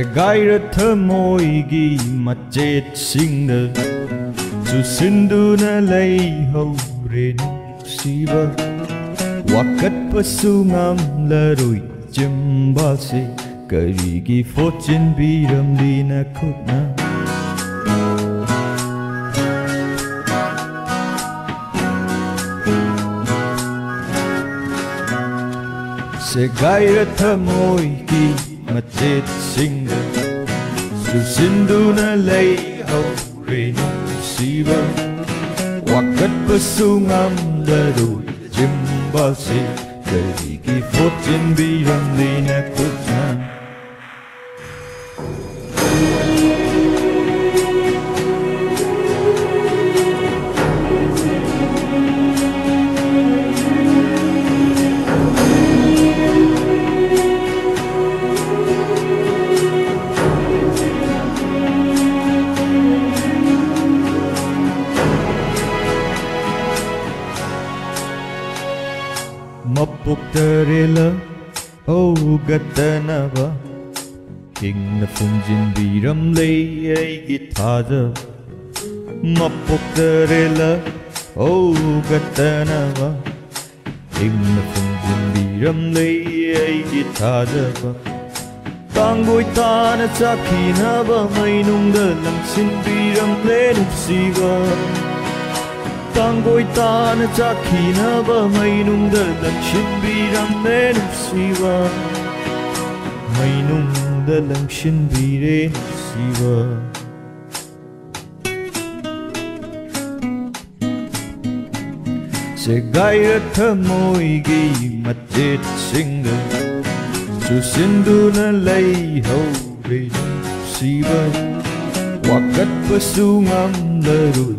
Segaira thamoi gi machet singna su sinduna lay hau rin siva wakat pasungam larui jambase kari gi fortune biram dina kutna Segaira thamoi gi Matit Singha Susinduna lay hau rin siva Wakat pasungam darul jimbasi Kariki fortune biram lina kutna Mapuktarela Ogatanava King na Funjin Biram Lay Gitada Mapuktarela Ogatanava King na Funjin Biram Lay Gitada Tangoi Tana Sakinava Mainunga Lamsin Biram Lay Nupsiva Tangoi tana chakina ba mainung da langshin biram ne nupsiva Mainung da langshin bire nupsiva Segaira thamoi gi machet singha Susinduna lay hau rin nupsiva Wakat pasungam larut